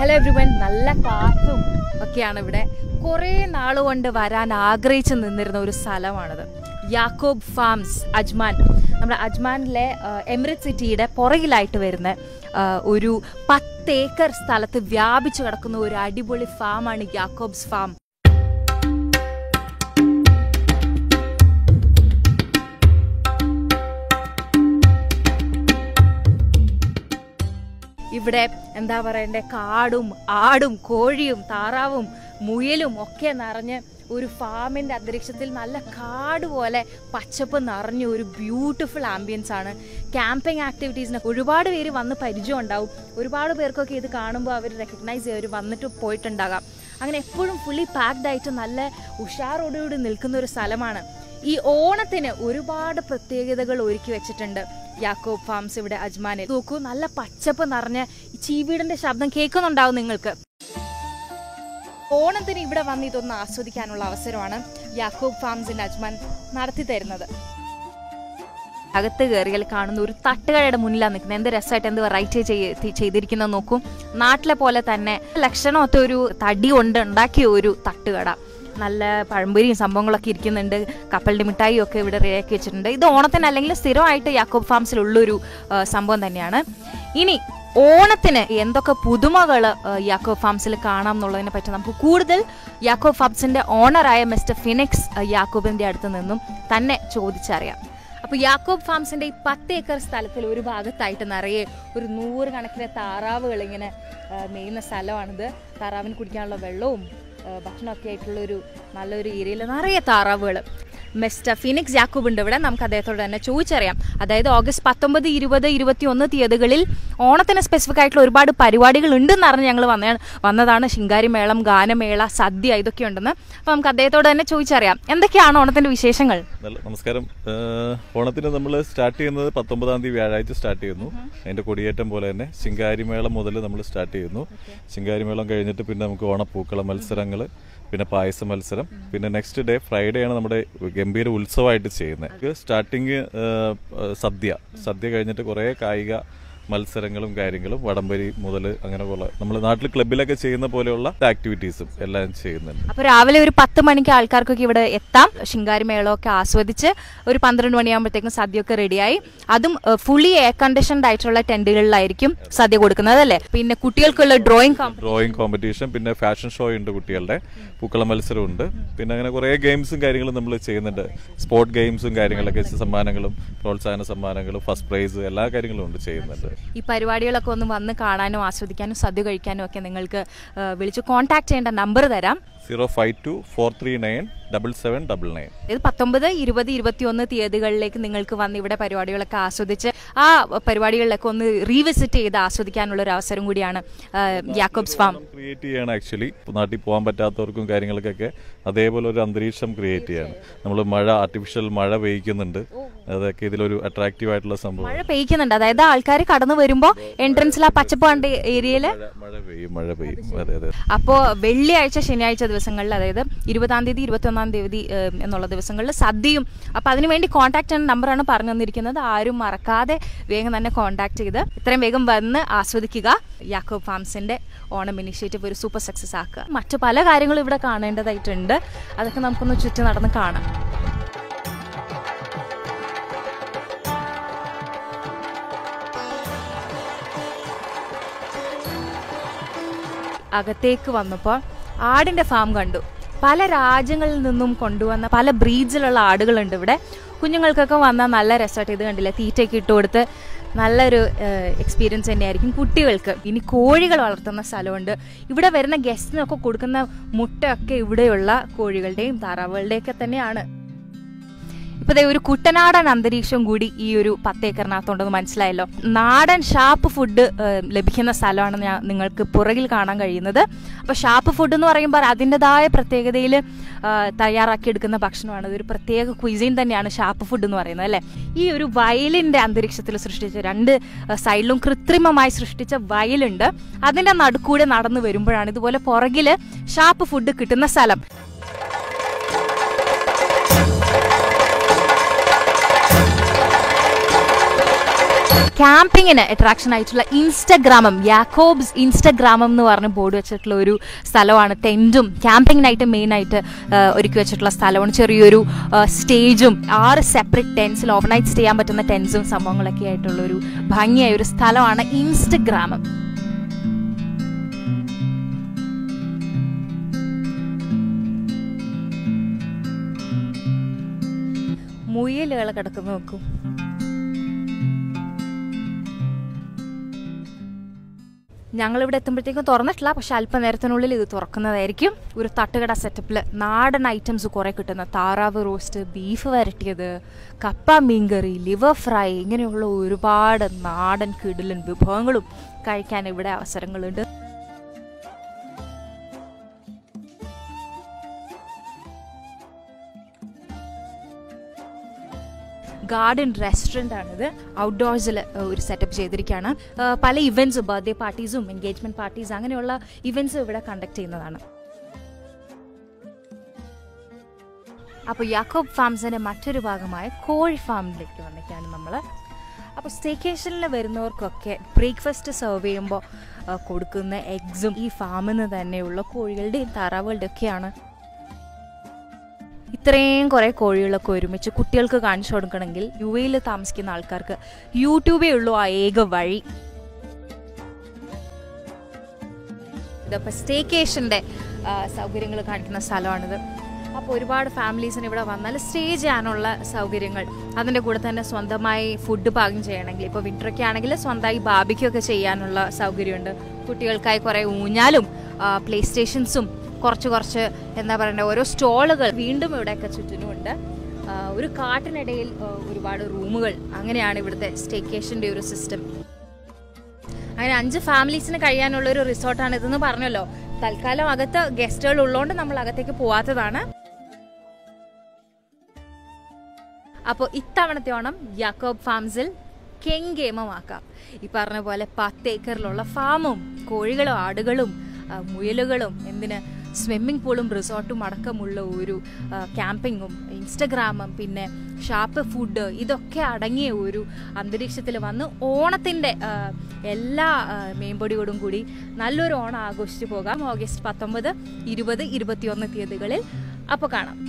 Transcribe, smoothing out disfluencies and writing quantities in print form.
Hello everyone, നല്ല കാറ്റും ഒക്കെയാണ് ഇവിടെ. കുറേ നാളുകൊണ്ട് വരാൻ ആഗ്രഹിച്ച് നിന്നിരുന്ന ഒരു സ്ഥലമാണിത്, യാക്കോബ് ഫാംസ് അജ്മാൻ. നമ്മുടെ അജ്മാനിലെ എമിറേറ്റ് സിറ്റിയുടെ പുറകിലായിട്ട് വരുന്ന ഒരു 10 ഏക്കർ സ്ഥലത്ത് വ്യാപിച്ചു കിടക്കുന്ന ഒരു അടിപൊളി ഫാമാണ് യാക്കോബ്സ് ഫാം. ഇവിടെ എന്താ പറയണ്ടേ, കാടും ആടും കോഴിയും താറാവും മുയലും ഒക്കെ നിറഞ്ഞ് ഒരു ഫാമിൻ്റെ അന്തരീക്ഷത്തിൽ നല്ല കാട് പോലെ പച്ചപ്പ് നിറഞ്ഞ ഒരു ബ്യൂട്ടിഫുൾ ആംബിയൻസ് ആണ്. ക്യാമ്പിങ് ആക്ടിവിറ്റീസിന് ഒരുപാട് പേര് വന്ന് പരിചയം ഉണ്ടാവും, ഒരുപാട് പേർക്കൊക്കെ ഇത് കാണുമ്പോൾ അവർ റെക്കഗ്നൈസ് ചെയ്യും, അവർ വന്നിട്ട് പോയിട്ടുണ്ടാകാം. അങ്ങനെ എപ്പോഴും ഫുള്ളി പാക്ഡ് ആയിട്ട് നല്ല ഉഷാറോടുകൂടി നിൽക്കുന്ന ഒരു സ്ഥലമാണ്. ഈ ഓണത്തിന് ഒരുപാട് പ്രത്യേകതകൾ ഒരുക്കി വെച്ചിട്ടുണ്ട് യാക്കോബ് ഫാംസ് ഇവിടെ അജ്മാനിൽ. നോക്കൂ, നല്ല പച്ചപ്പ് നിറഞ്ഞ ചീവീടിന്റെ ശബ്ദം കേൾക്കുന്നുണ്ടാവും നിങ്ങൾക്ക്. ഓണത്തിന് ഇവിടെ വന്ന് ഇതൊന്ന് ആസ്വദിക്കാനുള്ള അവസരമാണ് യാക്കോബ് ഫാംസിന്റെ അജ്മാൻ നടത്തി തരുന്നത്. അകത്ത് കയറിയാൽ കാണുന്ന ഒരു തട്ടുകടയുടെ മുന്നിലാണ് നിൽക്കുന്നത്. എന്ത് രസമായിട്ട്, എന്ത് വെറൈറ്റി ചെയ്തിരിക്കുന്നത് നോക്കും. നാട്ടിലെ പോലെ തന്നെ ലക്ഷണമൊത്ത ഒരു തടി കൊണ്ട് ഉണ്ടാക്കിയ ഒരു തട്ടുകട. നല്ല പഴംപൊരിയും സംഭവങ്ങളൊക്കെ ഇരിക്കുന്നുണ്ട്. കപ്പലിൻ്റെ മിഠായി ഒക്കെ ഇവിടെ റെഡിയാക്കി വെച്ചിട്ടുണ്ട്. ഇത് ഓണത്തിന് അല്ലെങ്കിൽ സ്ഥിരമായിട്ട് യാക്കോബ് ഫാംസിലുള്ളൊരു സംഭവം തന്നെയാണ്. ഇനി ഓണത്തിന് എന്തൊക്കെ പുതുമകൾ യാക്കോബ് ഫാംസിൽ കാണാം എന്നുള്ളതിനെ പറ്റി നമുക്ക് കൂടുതൽ യാക്കോബ് ഫാംസിൻ്റെ ഓണറായ മിസ്റ്റർ ഫിനിക്സ് യാക്കോബിൻ്റെ അടുത്ത് നിന്നും തന്നെ ചോദിച്ചറിയാം. അപ്പോൾ യാക്കോബ് ഫാംസിൻ്റെ ഈ 10 ഏക്കർ സ്ഥലത്തിൽ ഒരു ഭാഗത്തായിട്ട് നിറയെ ഒരു 100 കണക്കിന് താറാവുകൾ ഇങ്ങനെ മേയുന്ന സ്ഥലമാണിത്. താറാവിന് കുടിക്കാനുള്ള വെള്ളവും ഭക്ഷണമൊക്കെ ആയിട്ടുള്ളൊരു നല്ലൊരു ഏരിയയിൽ നിറയെ താറാവുകൾ. മിസ്റ്റർ ഫിനിക്സ് യാക്കോബ് ഉണ്ട് ഇവിടെ, നമുക്ക് അദ്ദേഹത്തോട് തന്നെ ചോദിച്ചറിയാം. അതായത് August 19, 20, 21 തീയതികളിൽ ഓണത്തിന് സ്പെസിഫിക് ആയിട്ടുള്ള ഒരുപാട് പരിപാടികൾ ഉണ്ടെന്ന് അറിഞ്ഞ് ഞങ്ങൾ വന്നതാണ്. ശിങ്കാരിമേളം, ഗാനമേള, സദ്യ, ഇതൊക്കെ ഉണ്ടെന്ന്. അപ്പോൾ നമുക്ക് അദ്ദേഹത്തോട് തന്നെ ചോദിച്ചറിയാം എന്തൊക്കെയാണ് ഓണത്തിൻ്റെ വിശേഷങ്ങൾ. നമസ്കാരം. ഓണത്തിന് നമ്മൾ സ്റ്റാർട്ട് ചെയ്യുന്നത് 19-ാം തീയതി വ്യാഴാഴ്ച സ്റ്റാർട്ട് ചെയ്യുന്നു. അതിൻ്റെ കൊടിയേറ്റം പോലെ തന്നെ ശിങ്കാരിമേളം മുതൽ നമ്മൾ സ്റ്റാർട്ട് ചെയ്യുന്നു. ശിങ്കാരിമേളം കഴിഞ്ഞിട്ട് പിന്നെ നമുക്ക് ഓണപ്പൂക്കള മത്സരങ്ങൾ, പിന്നെ പായസ മത്സരം, പിന്നെ നെക്സ്റ്റ് ഡേ ഫ്രൈഡേ ആണ് നമ്മുടെ ഗംഭീര ഉത്സവമായിട്ട് ചെയ്യുന്നത്. സ്റ്റാർട്ടിങ് സദ്യ കഴിഞ്ഞിട്ട് കുറേ കായിക മത്സരങ്ങളും കാര്യങ്ങളും, വടംവലി മുതൽ അങ്ങനെ നമ്മുടെ നാട്ടിൽ ക്ലബിലൊക്കെ ചെയ്യുന്ന പോലെയുള്ള ആക്ടിവിറ്റീസും എല്ലാം ചെയ്യുന്നുണ്ട്. അപ്പോൾ രാവിലെ ഒരു 10 മണിക്ക് ആൾക്കാർക്കൊക്കെ ഇവിടെ എത്താം. ശിങ്കാരിമേളമൊക്കെ ആസ്വദിച്ച് ഒരു 12 മണിയാകുമ്പോഴത്തേക്കും സദ്യയൊക്കെ റെഡിയായി. അതും ഫുള്ളി എയർ കണ്ടീഷൻഡ് ആയിട്ടുള്ള ടെന്റുകളിലായിരിക്കും സദ്യ കൊടുക്കുന്നത് അല്ലേ. പിന്നെ കുട്ടികൾക്കുള്ള ഡ്രോയിങ് കോമ്പറ്റീഷൻ, പിന്നെ ഫാഷൻ ഷോ ഉണ്ട്, കുട്ടികളുടെ പൂക്കള മത്സരം ഉണ്ട്, പിന്നെ അങ്ങനെ കുറേ ഗെയിംസും കാര്യങ്ങളും നമ്മൾ ചെയ്യുന്നുണ്ട്. സ്പോർട്സ് ഗെയിംസും കാര്യങ്ങളൊക്കെ, സമ്മാനങ്ങളും പ്രോത്സാഹന സമ്മാനങ്ങളും, ഫസ്റ്റ് പ്രൈസ്, എല്ലാ കാര്യങ്ങളും ഉണ്ട് ചെയ്യുന്നുണ്ട്. ഈ പരിപാടികളൊക്കെ ഒന്ന് വന്ന് കാണാനും ആസ്വദിക്കാനും സദ്യ കഴിക്കാനും ഒക്കെ നിങ്ങൾക്ക് വിളിച്ച് കോൺടാക്ട് ചെയ്യേണ്ട നമ്പർ തരാം, 052-439-7799. ഇത് 19, 20, 21 തീയതികളിലേക്ക് നിങ്ങൾക്ക് വന്ന് ഇവിടെ പരിപാടികളൊക്കെ ആസ്വദിച്ച് ആ പരിപാടികളിലൊക്കെ ഒന്ന് റീവിസിറ്റ് ചെയ്ത് ആസ്വദിക്കാനുള്ള ഒരു അവസരം കൂടിയാണ് യാക്കോബ്സ് ഫാം. ക്രിയേറ്റ് ചെയ്യാണ് ആക്ച്വലി നാട്ടിൽ പോകാൻ പറ്റാത്തവർക്കും കാര്യങ്ങൾക്കൊക്കെ അതേപോലെ ഒരു അന്തരീക്ഷം ക്രിയേറ്റ് ചെയ്യാണ്. നമ്മൾ ആർട്ടിഫിഷ്യൽ മഴ പെയ്ക്കുന്നുണ്ട്. അതൊക്കെ ഇതിലൊരു അട്രാക്റ്റീവ് ആയിട്ടുള്ള സംഭവം. മഴ പെയ്ക്കുന്നുണ്ട്, അതായത് ആൾക്കാർ കടന്നു വരുമ്പോൾ എൻട്രൻസിൽ ആ പച്ചപ്പാണ്ട് ഏരിയയില് മഴ പെയ്യും. അപ്പോൾ വെള്ളിയാഴ്ച, ശനിയാഴ്ച ദിവസങ്ങളിൽ, അതായത് 20-ാം തീയതി, 21-ാം തീയതി എന്നുള്ള ദിവസങ്ങളിൽ സദ്യയും. അപ്പോൾ അതിനുവേണ്ടി കോൺടാക്ട് ചെയ്യുന്ന നമ്പറാണ് പറഞ്ഞു തന്നിരിക്കുന്നത്. ആരും മറക്കാതെ വേഗം തന്നെ കോൺടാക്ട് ചെയ്ത് ഇത്രയും വേഗം വന്ന് ആസ്വദിക്കുക. യാക്കോബ് ഫാംസിന്റെ ഓണം ഇനിഷ്യേറ്റീവ് ഒരു സൂപ്പർ സക്സസ് ആക്കുക. മറ്റു പല കാര്യങ്ങളും ഇവിടെ കാണേണ്ടതായിട്ടുണ്ട്, അതൊക്കെ നമുക്കൊന്ന് ചുറ്റി നടന്ന് കാണാം. അകത്തേക്ക് വന്നപ്പോൾ ആടിൻ്റെ ഫാം കണ്ടു. പല രാജ്യങ്ങളിൽ നിന്നും കൊണ്ടുവന്ന പല ബ്രീഡ്സിലുള്ള ആടുകളുണ്ട് ഇവിടെ. കുഞ്ഞുങ്ങൾക്കൊക്കെ വന്നാൽ നല്ല രസമായിട്ട് ഇത് കണ്ടില്ല, തീറ്റയൊക്കെ ഇട്ട് കൊടുത്ത് നല്ലൊരു എക്സ്പീരിയൻസ് തന്നെയായിരിക്കും കുട്ടികൾക്ക്. ഇനി കോഴികൾ വളർത്തുന്ന സ്ഥലമുണ്ട്. ഇവിടെ വരുന്ന ഗസ്റ്റിനൊക്കെ കൊടുക്കുന്ന മുട്ടയൊക്കെ ഇവിടെയുള്ള കോഴികളുടെയും താറാവുകളുടെയൊക്കെ തന്നെയാണ്. ഇപ്പോഴത്തെ ഒരു കുട്ടനാടൻ അന്തരീക്ഷം കൂടി ഈ ഒരു 10 ഏക്കറിനകത്തുണ്ടെന്ന് മനസ്സിലായല്ലോ. നാടൻ ഷാപ്പ് ഫുഡ് ലഭിക്കുന്ന സ്ഥലമാണ് നിങ്ങൾക്ക് പുറകിൽ കാണാൻ കഴിയുന്നത്. അപ്പോൾ ഷാപ്പ് ഫുഡ് എന്ന് പറയുമ്പോൾ അതിൻ്റെതായ പ്രത്യേകതയിൽ തയ്യാറാക്കിയെടുക്കുന്ന ഭക്ഷണമാണ്. ഇതൊരു പ്രത്യേക ക്വിസീൻ തന്നെയാണ് ഷാപ്പ് ഫുഡ് എന്ന് പറയുന്നത് അല്ലേ. ഈ ഒരു വയലിൻ്റെ അന്തരീക്ഷത്തിൽ സൃഷ്ടിച്ച, 2 സൈഡിലും കൃത്രിമമായി സൃഷ്ടിച്ച വയലുണ്ട്. അതിൻ്റെ നടുക്കൂടെ നടന്നു വരുമ്പോഴാണ് ഇതുപോലെ പുറകിൽ ഷാപ്പ് ഫുഡ് കിട്ടുന്ന സ്ഥലം. ക്യാമ്പിങ്ങിന് അട്രാക്ഷൻ ആയിട്ടുള്ള ഇൻസ്റ്റഗ്രാമം, യാക്കോബ്സ് ഇൻസ്റ്റഗ്രാമം എന്ന് പറഞ്ഞ ബോർഡ് വെച്ചിട്ടുള്ള ഒരു സ്ഥലമാണ്. ടെൻറ്റും ക്യാമ്പിങ്ങിനായിട്ട് മെയിനായിട്ട് ഒരുക്കി വെച്ചിട്ടുള്ള സ്ഥലമാണ്. ചെറിയൊരു സ്റ്റേജും 6 സെപ്പറേറ്റ് ടെൻസിൽ ഓവർനൈറ്റ് സ്റ്റേ ചെയ്യാൻ പറ്റുന്ന ടെൻസും സംഭവങ്ങളൊക്കെ ആയിട്ടുള്ളൊരു ഭംഗിയായ ഒരു സ്ഥലമാണ് ഇൻസ്റ്റഗ്രാമം. മുയലുകൾ കിടക്കുന്ന നോക്കും. ഞങ്ങളിവിടെ എത്തുമ്പോഴത്തേക്കും തുറന്നിട്ടില്ല, പക്ഷെ അല്പനേരത്തിനുള്ളിൽ ഇത് തുറക്കുന്നതായിരിക്കും. ഒരു തട്ടുകട സെറ്റപ്പിൽ നാടൻ ഐറ്റംസ് കുറേ കിട്ടുന്ന താറാവ് റോസ്റ്റ്, ബീഫ് വരട്ടിയത്, കപ്പ മീൻകറി, ലിവർ ഫ്രൈ, ഇങ്ങനെയുള്ള ഒരുപാട് നാടൻ കിടിലൻ വിഭവങ്ങളും കഴിക്കാൻ ഇവിടെ അവസരങ്ങളുണ്ട്. ഗാർഡൻ റെസ്റ്റോറൻ്റ് ആണിത്. ഔട്ട്ഡോഴ്സിൽ ഒരു സെറ്റപ്പ് ചെയ്തിരിക്കുകയാണ്. പല ഇവൻറ്റ്സും, ബർത്ത്ഡേ പാർട്ടീസും എൻഗേജ്മെൻറ്റ് പാർട്ടീസ് അങ്ങനെയുള്ള ഇവൻറ്റ്സും ഇവിടെ കണ്ടക്ട് ചെയ്യുന്നതാണ്. അപ്പോൾ യാക്കോബ് ഫാംസിൻ്റെ മറ്റൊരു ഭാഗമായ കോഴി ഫാമിലേക്ക് വന്നിട്ടാണ് നമ്മൾ. അപ്പോൾ സ്റ്റേക്കേഷനിൽ വരുന്നവർക്കൊക്കെ ബ്രേക്ക്ഫാസ്റ്റ് സെർവ് ചെയ്യുമ്പോൾ കൊടുക്കുന്ന എഗ്സും ഈ ഫാമിൽ നിന്ന് തന്നെയുള്ള കോഴികളുടെയും താറാവുകളുടെയും ഒക്കെയാണ്. ഇത്രയും കുറേ കോഴികളൊക്കെ ഒരുമിച്ച് കുട്ടികൾക്ക് കാണിച്ചു കൊടുക്കണമെങ്കിൽ യു എയിൽ താമസിക്കുന്ന ആൾക്കാർക്ക് യൂട്യൂബേ ഉള്ളൂ ആ ഏക വഴി. ഇതപ്പോൾ സ്റ്റേക്കേഷൻ്റെ സൗകര്യങ്ങൾ കാണിക്കുന്ന സ്ഥലമാണിത്. അപ്പോൾ ഒരുപാട് ഫാമിലീസിന് ഇവിടെ വന്നാൽ സ്റ്റേ ചെയ്യാനുള്ള സൗകര്യങ്ങൾ, അതിൻ്റെ കൂടെ തന്നെ സ്വന്തമായി ഫുഡ് പാകം ചെയ്യണമെങ്കിൽ, ഇപ്പോൾ വിൻ്ററൊക്കെ ആണെങ്കിൽ സ്വന്തമായി ബാർബിക്യൂക്കെ ചെയ്യാനുള്ള സൗകര്യമുണ്ട്. കുട്ടികൾക്കായി കുറേ ഊഞ്ഞാലും പ്ലേ സ്റ്റേഷൻസും കുറച്ച് എന്താ പറയണ്ടേ ഓരോ സ്റ്റോളുകൾ വീണ്ടും ഇവിടെയൊക്കെ ചുറ്റിനുമുണ്ട്. ഒരു കാട്ടിനിടയിൽ ഒരുപാട് റൂമുകൾ, അങ്ങനെയാണ് ഇവിടുത്തെ സ്റ്റേക്കേഷൻ്റെ ഒരു സിസ്റ്റം. അങ്ങനെ 5 ഫാമിലീസിന് കഴിയാനുള്ളൊരു റിസോർട്ടാണ് ഇതെന്ന് പറഞ്ഞല്ലോ. തൽക്കാലം അകത്ത് ഗസ്റ്റുകൾ ഉള്ളതുകൊണ്ട് നമ്മൾ അകത്തേക്ക് പോവാത്തതാണ്. അപ്പോൾ ഇത്തവണത്തെ ഓണം യാക്കോബ് ഫാംസിൽ കെങ്കേമമാക്കാം. ഈ പറഞ്ഞ പോലെ 10 ഏക്കറിലുള്ള ഫാമും കോഴികളും ആടുകളും മുയലുകളും, എന്തിന് സ്വിമ്മിംഗ് പൂളും റിസോർട്ടും അടക്കമുള്ള ഒരു ക്യാമ്പിങ്ങും ഇൻസ്റ്റഗ്രാമും പിന്നെ ഷാപ്പ് ഫുഡ്, ഇതൊക്കെ അടങ്ങിയ ഒരു അന്തരീക്ഷത്തിൽ വന്ന് ഓണത്തിൻ്റെ എല്ലാ മേമ്പൊടിയോടും കൂടി നല്ലൊരു ഓണം ആഘോഷിച്ചു പോകാം. ഓഗസ്റ്റ് 19, 20, 21 തീയതികളിൽ അപ്പോൾ കാണാം.